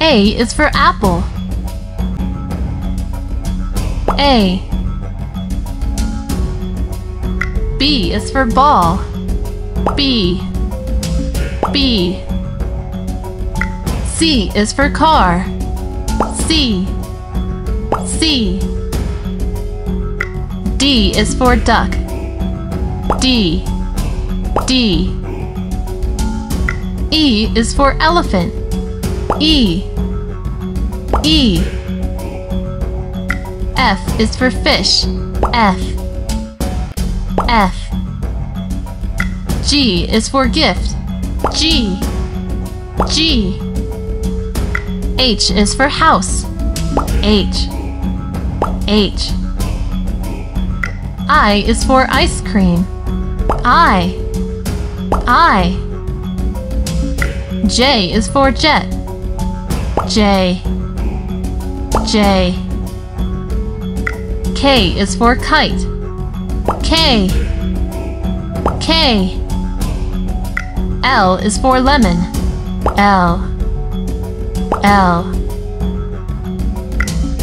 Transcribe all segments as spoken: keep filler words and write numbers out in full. A is for apple. A. B is for ball. B. B. C is for car. C. C. D is for duck. D. D. E is for elephant. E. E. F is for fish. F. F. G is for gift. G. G. H is for house. H. H. I is for ice cream. I. I. J is for jet. J. J. K is for kite. K. K. L is for lemon. L. L.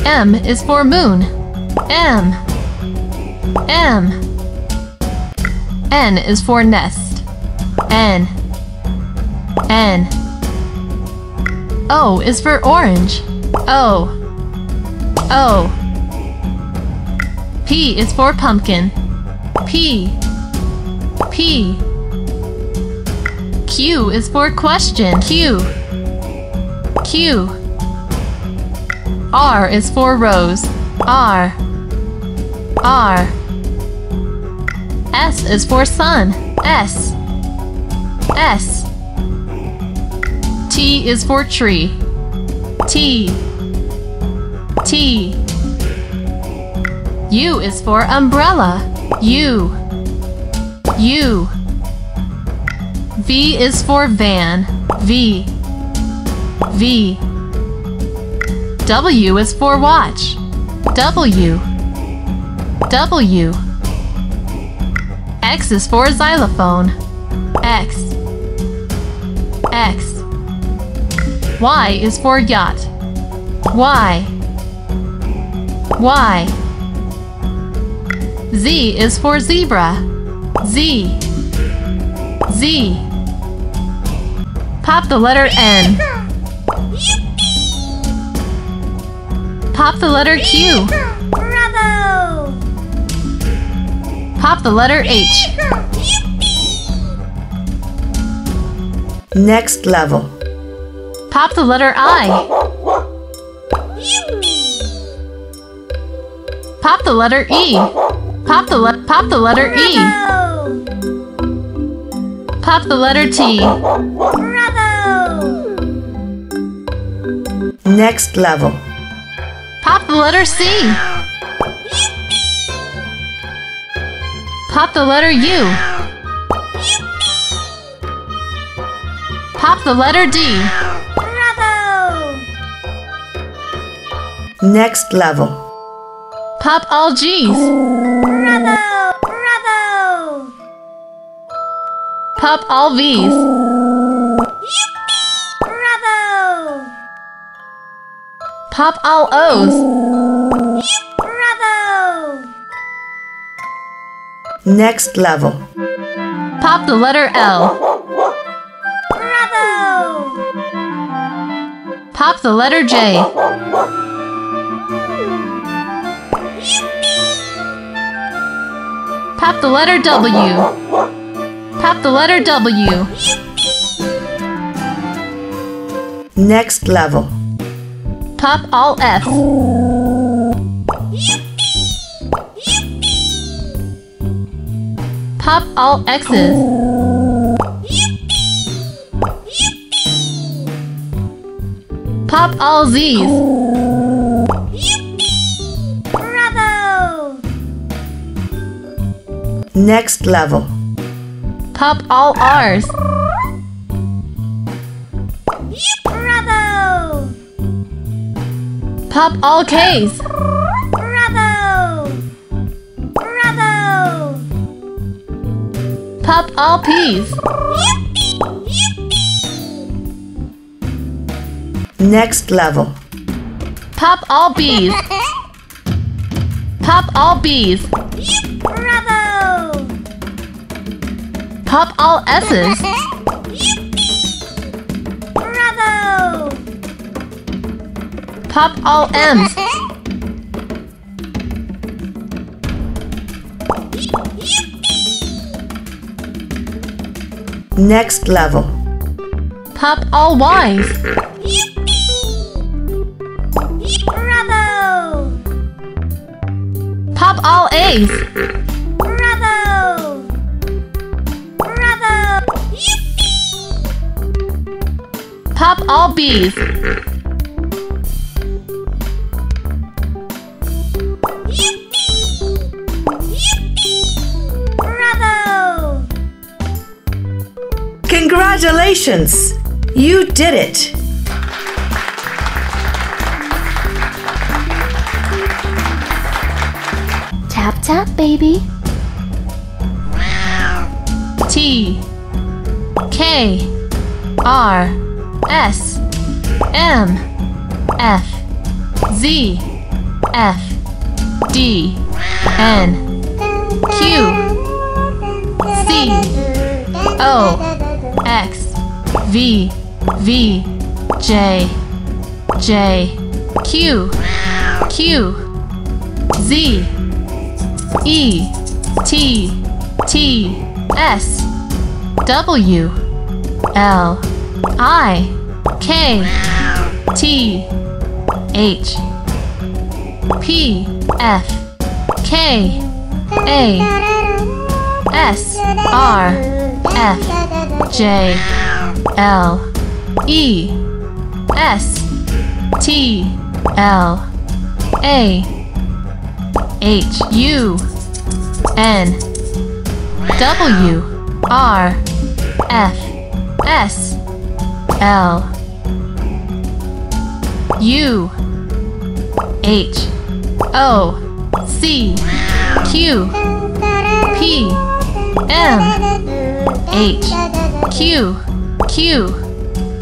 M is for moon. M. M. N is for nest. N. N. O is for orange. O. O. P is for pumpkin. P. P. Q is for question. Q. Q. R is for rose. R. R. S is for sun. S. S. T is for tree. T. T. U is for umbrella. U. U. V is for van. V. V. W is for watch. W. W. X is for xylophone. X. X. Y is for yacht. Y. Y. Z is for zebra. Z. Z. Pop the letter N. Pop the letter Q. Bravo! Pop the letter H. Next level. Pop the letter I. Pop the letter E. Pop the le- pop the letter E. Pop the letter T. Bravo! Next level. Pop the letter C. Pop the letter U. Pop the letter D. Bravo! Next level. Pop all G's. Bravo! Bravo! Pop all V's. Pop all O's. Bravo! Next level. Pop the letter L. Bravo! Pop the letter J. Pop the letter W. Pop the letter W. Next level. Pop all F. Pop all X's. Pop all Z's. Bravo! Next level. Pop all R's. Pop all K's. Bravo! Bravo! Pop all P's. Next level. Pop all bees. Pop all bees. Yep, bravo! Pop all S's. Yippee! Bravo! Pop all M's. Yippee! Next level. Pop all Y's. Yippee! Bravo! Pop all A's. Pop all bees. Yippee! Yippee! Bravo! Congratulations! You did it! Tap tap, baby. T K R S M F Z F D N Q C O X V V J J Q Q Z E T T S W L I K T H P F K A S R F J L E S T L A H U N W R F S L U H O C Q P M H Q Q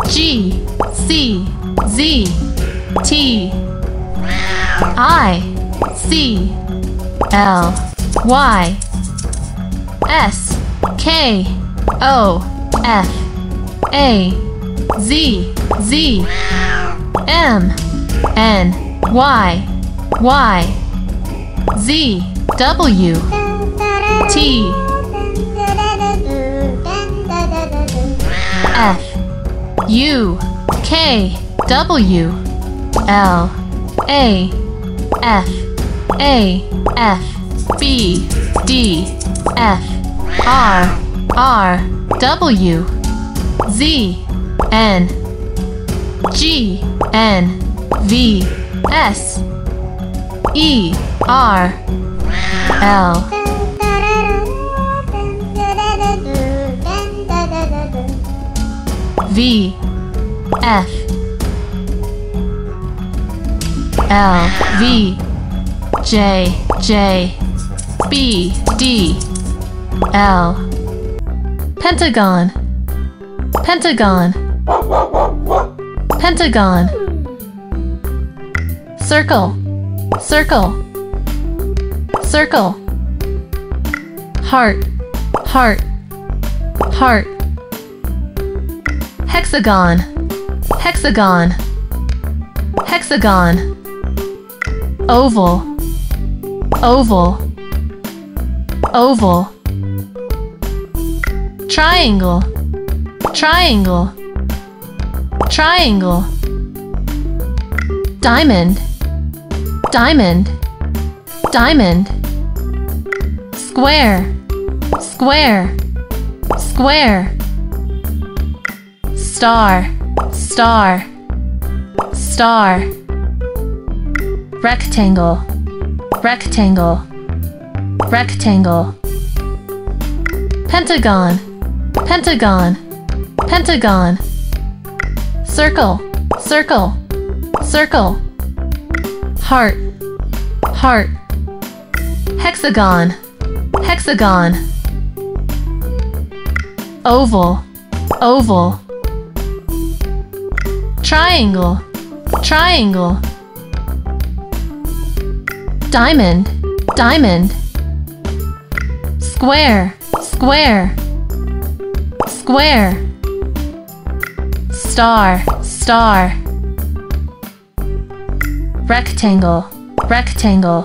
G C Z T I C L Y S K O F A Z Z M N Y Y Z W T F U K W L A F A F B D F R R W Z N G N V S E R L V F L V J J B D L Pentagon Pentagon Pentagon Circle Circle Circle Heart Heart Heart Hexagon Hexagon Hexagon Oval Oval Oval Triangle Triangle Triangle Diamond Diamond Diamond Square Square Square Star Star Star Rectangle Rectangle Rectangle Pentagon Pentagon Pentagon Circle, circle, circle. Heart, heart. Hexagon, hexagon. Oval, oval. Triangle, triangle, diamond, diamond, square, square, square, star, star, rectangle, rectangle,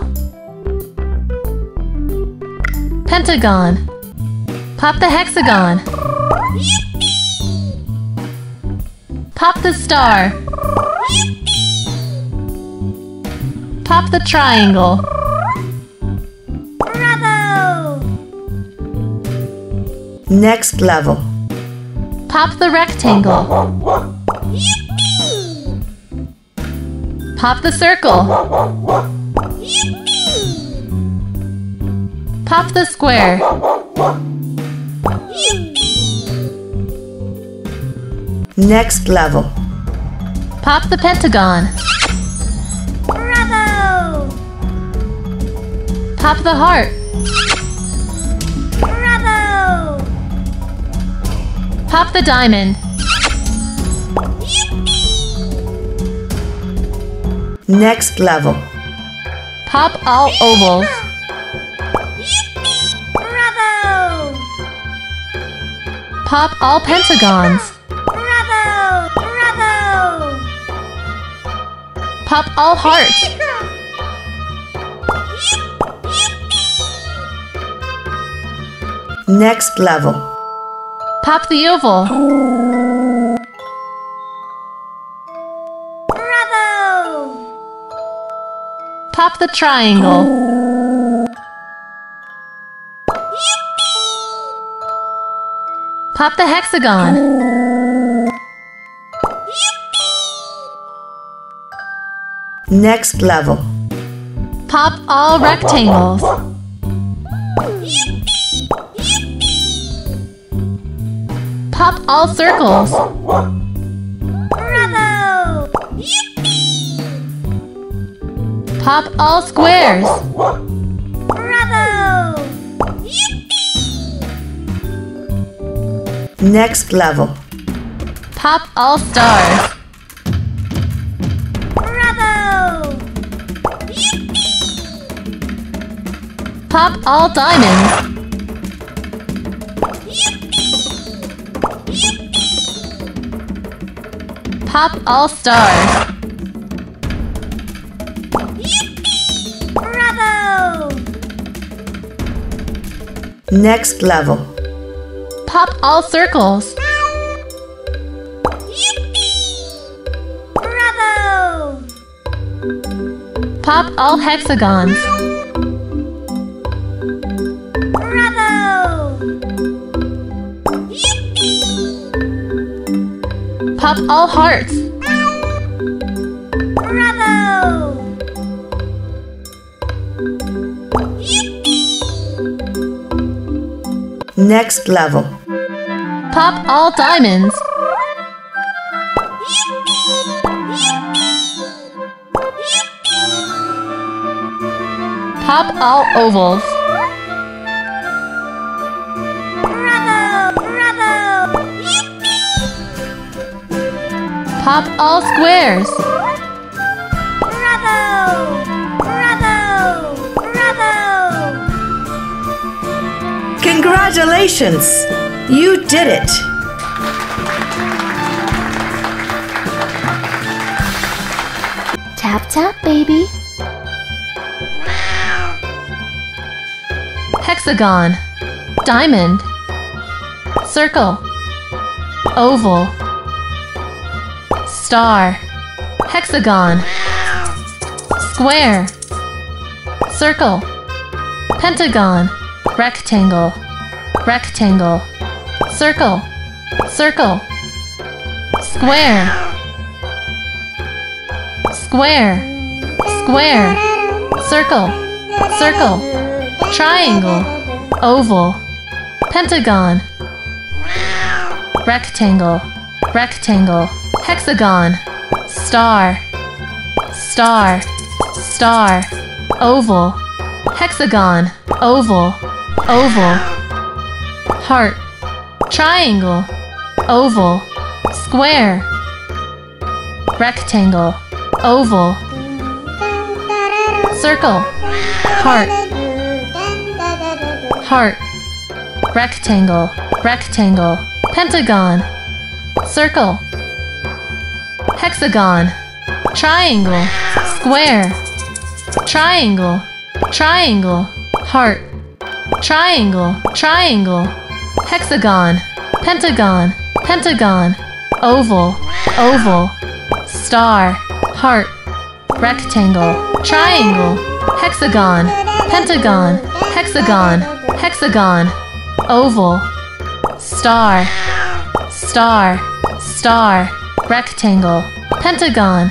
pentagon, pop the hexagon, pop the star, pop the triangle. Bravo! Next level. Pop the rectangle. Yippee! Pop the circle. Yippee! Pop the square. Yippee! Next level. Pop the pentagon. Pop the heart. Bravo! Pop the diamond. Yippee! Next level. Pop all ovals. Yippee! Bravo! Pop all pentagons. Bravo! Bravo! Pop all hearts. Next level. Pop the oval. Bravo! Pop the triangle. Yippee! Pop the hexagon. Yippee! Next level. Pop all rectangles. Yippee! Pop all circles. Bravo! Yippee! Pop all squares. Bravo! Yippee! Next level. Pop all stars. Bravo! Yippee! Pop all diamonds. Pop all stars. Yippee! Bravo! Next level. Pop all circles. Yippee! Bravo! Pop all hexagons. Bravo! Yippee! Pop all hearts. Bravo! Yippee! Next level. Pop all diamonds. Yippee! Yippee! Yippee! Pop all ovals. Bravo! Bravo! Yippee! Pop all squares. Congratulations! You did it! Tap tap, baby! Wow! Hexagon, diamond, circle, oval, star, hexagon, square, circle, pentagon, rectangle, rectangle, circle, circle, square, square, square, circle, circle, triangle, oval, pentagon, rectangle, rectangle, hexagon, star, star, star, oval, hexagon, oval, oval, heart, triangle, oval, square, rectangle, oval, circle, heart, heart, rectangle, rectangle, pentagon, circle, hexagon, triangle, square, triangle, triangle, heart, triangle, triangle, hexagon, pentagon, pentagon, oval, oval, star, heart, rectangle, triangle, hexagon, pentagon, hexagon, hexagon, oval, star, star, star, rectangle, pentagon,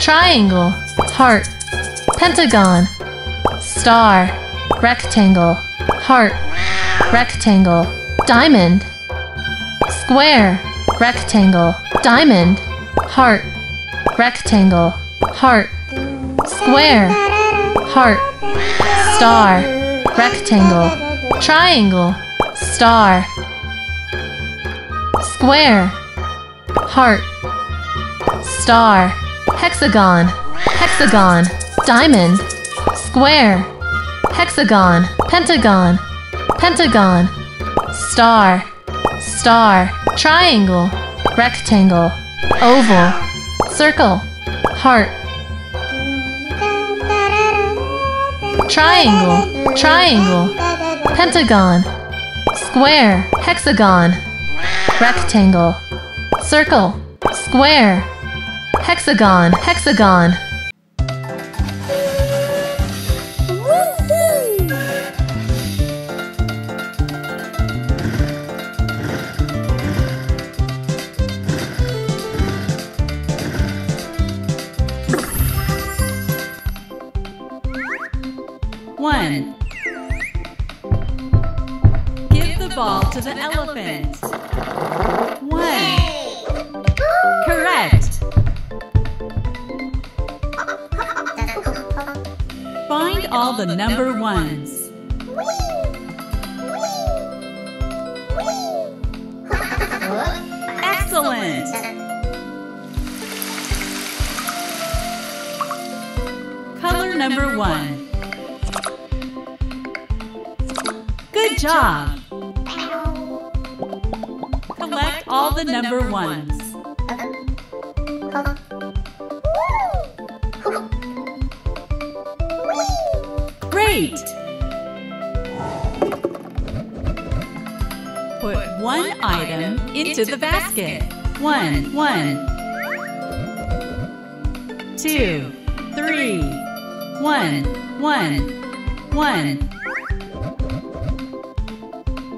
triangle, heart, pentagon, star, rectangle, heart, rectangle, diamond, square, rectangle, diamond, heart, rectangle, heart, square, heart, star, rectangle, triangle, star, square, heart, star, hexagon, hexagon, diamond, square, hexagon, pentagon, pentagon, star, star, triangle, rectangle, oval, circle, heart, triangle, triangle, pentagon, square, hexagon, rectangle, circle, square, hexagon, hexagon. One. Give the ball to the elephant. One. Correct. Find all the number ones. Excellent. Color number one. Good job! Collect all the number ones. Great! Put one item into the basket. One, one, two, three, one, one, one.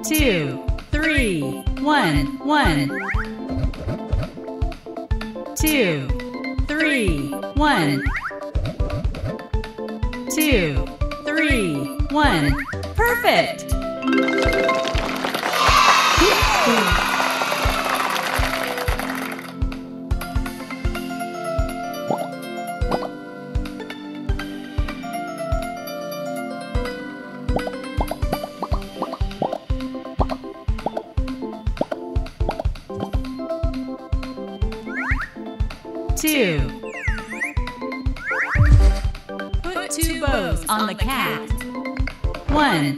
Two, three, one, one. Two, three, one. Two, three, one. Perfect! Two. Put two bows on the cat. One.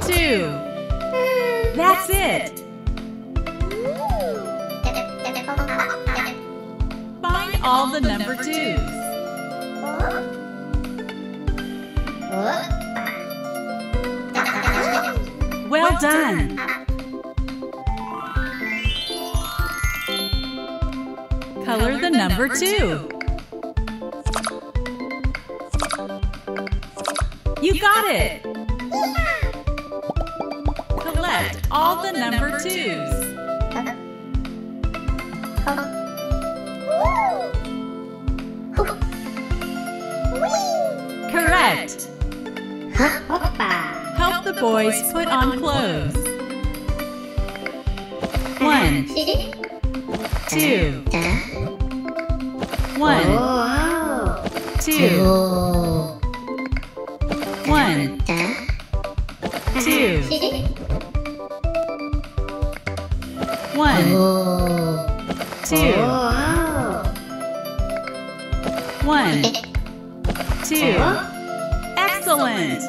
Two. That's it! Find all the number twos. Well done! Color the number two. You got it! Collect all the number twos. Correct! Help the boys put on clothes. One, two, One, two, one, two, one, two, One, two, excellent!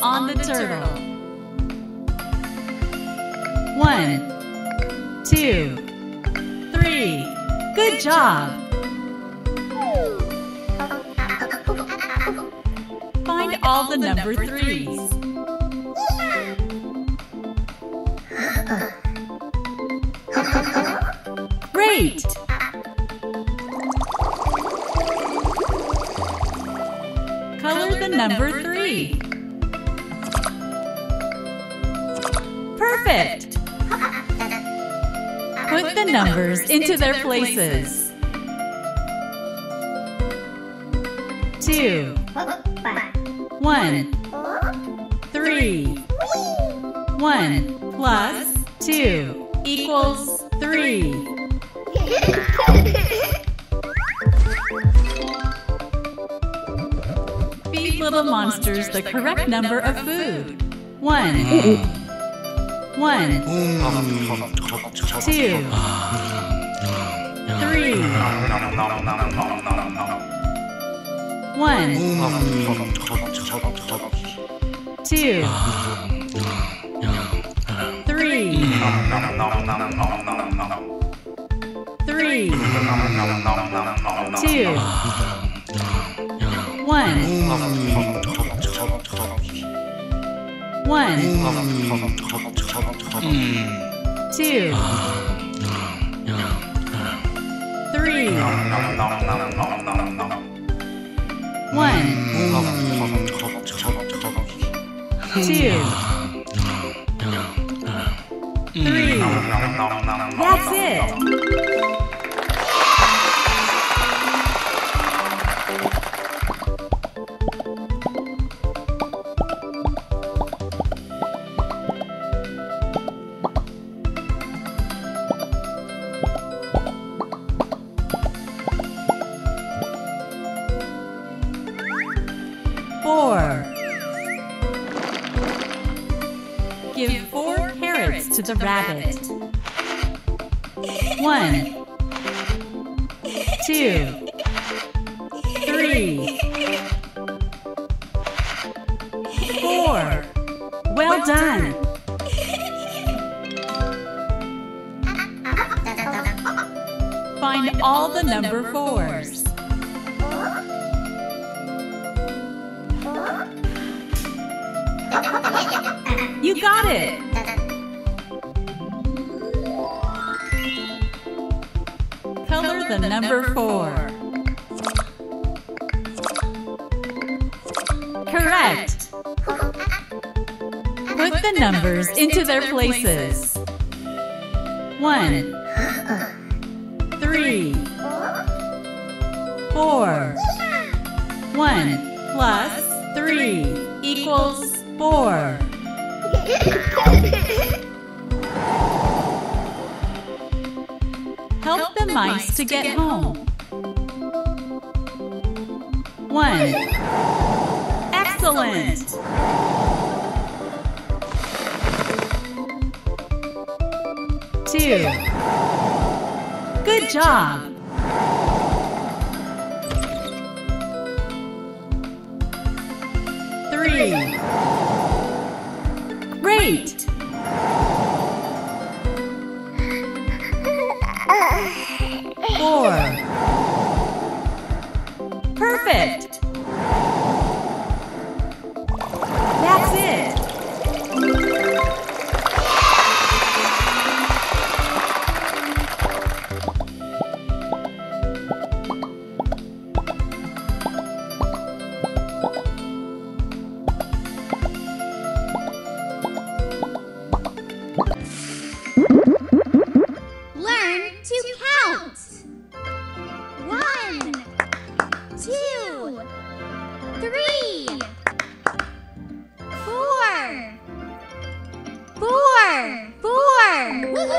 On the turtle. One, two, three. Good job. Find all the number threes. Great. Color the number three. Perfect! Put the numbers into their places. Two, one, three. One plus two equals three. Feed little monsters the correct number of food. One. One, two, three. One, two, three. Three, two, one. One. Two, three, one, two, three. That's it! Four. Give four carrots to the rabbit. One, two, three, four. Well done. Find all the number fours. You got it! Color the number four. Correct! Put the numbers into their places. One, three, four. One plus three equals four. Help the mice to get home. One. Excellent! Two. Good job! Three. Great! Four. Perfect! That's it! Learn to count! Let's see ya.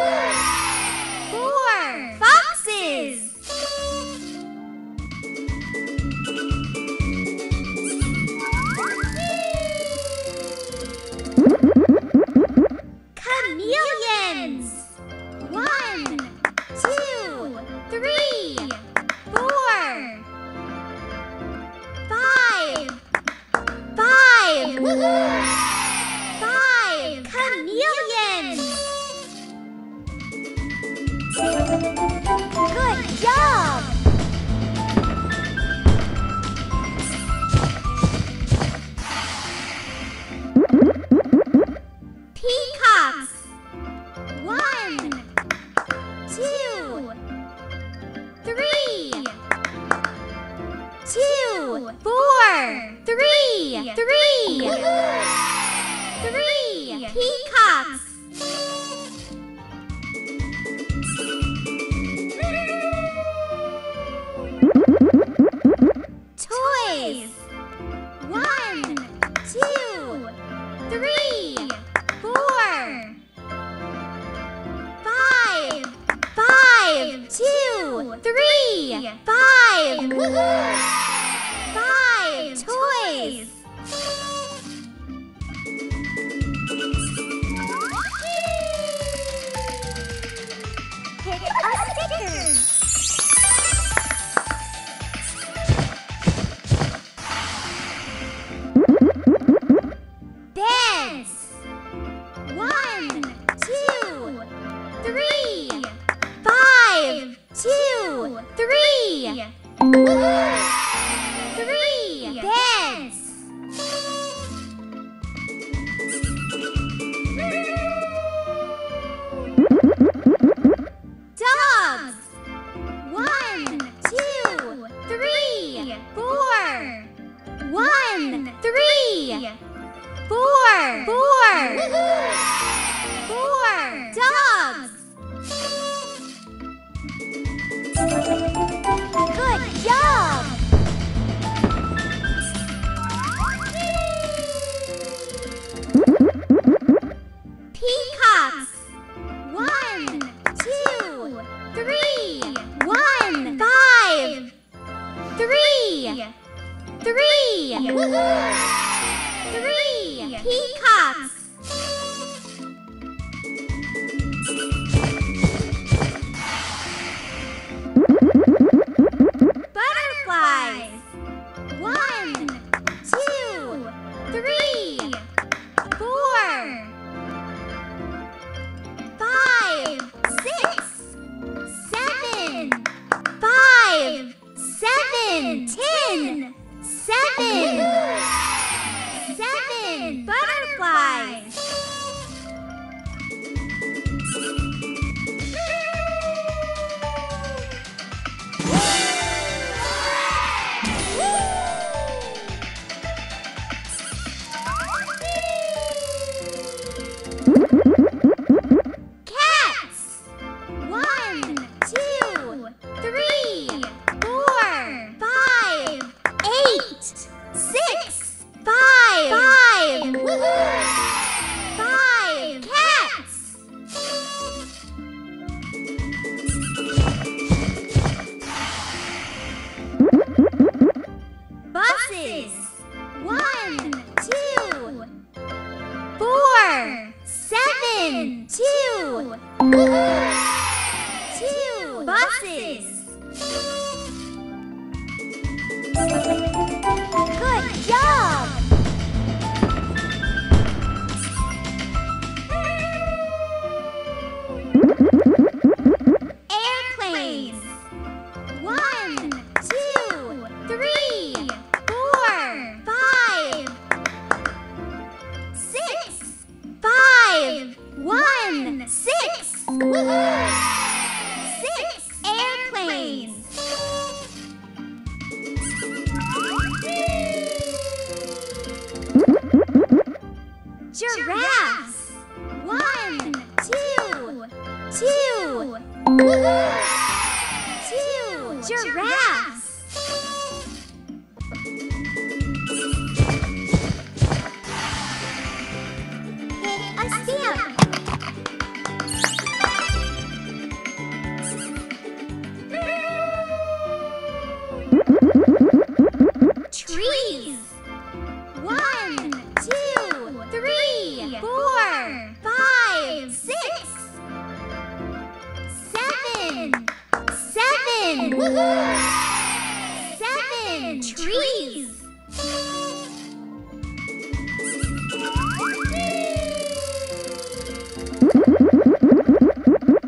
Seven trees.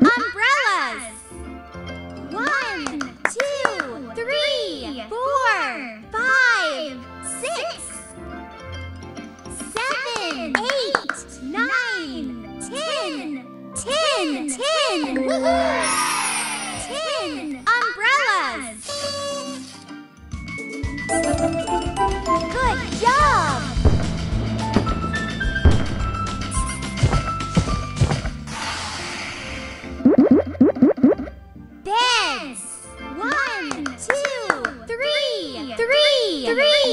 Umbrellas. One, two, three, four, five, six, seven, eight, nine, ten, ten, ten. Woohoo! Ten umbrellas! Good job! Beds! One, two, three! Three! Three!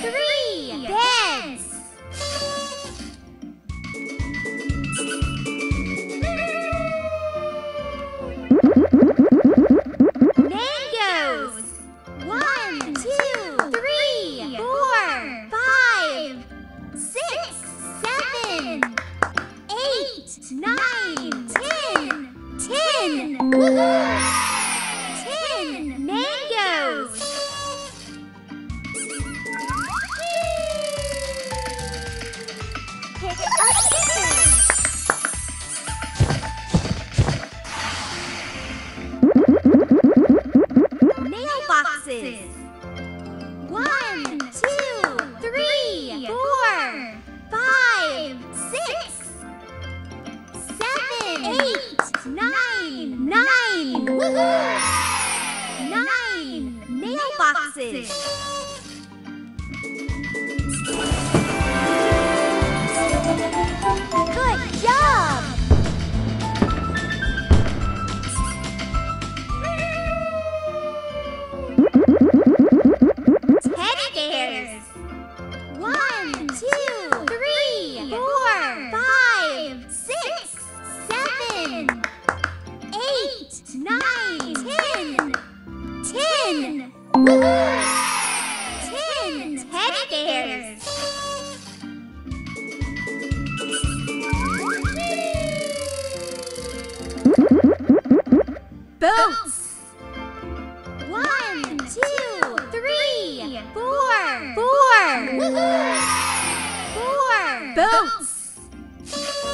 Three beds! Ten mangoes. Pick up kittens. Mailboxes. One, two, three, four, five, six, seven, eight, nine. Nine! Woohoo! Nine mailboxes! Good job! Teddy bears! One, two, three, four, five, six, seven, eight, nine, ten, ten. Woohoo! Ten teddy bears. Boats. One, two, three, four, four. Woohoo! Four boats. Woohoo!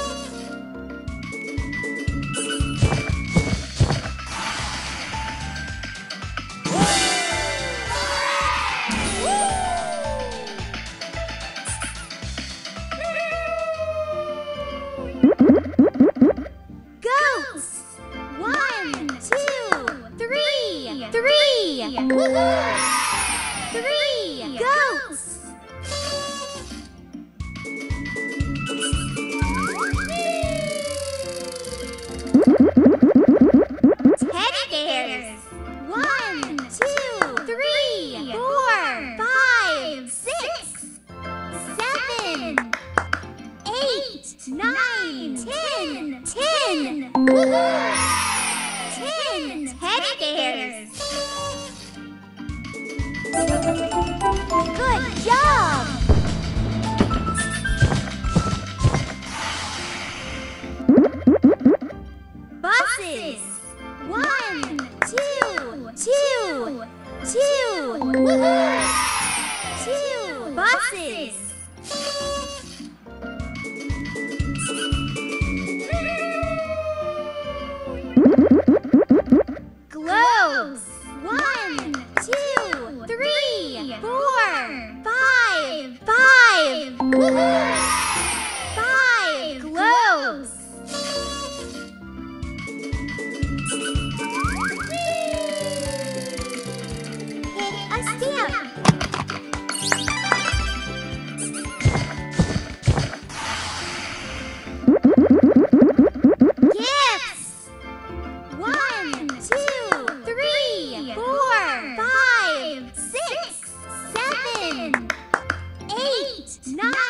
Three goats! Teddy bears! One, two, three, four, five, six, seven, eight, nine, ten, ten! Woohoo! Ten teddy bears! Good job! Buses! One, two, two, two! Woohoo! Two buses! Globes! One, two, three, four, five, five. Woohoo! Five globes. Hit a stamp. Gifts. One, two, three, four. Nine.